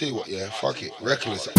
Tell you what, yeah, fuck it. Reckless.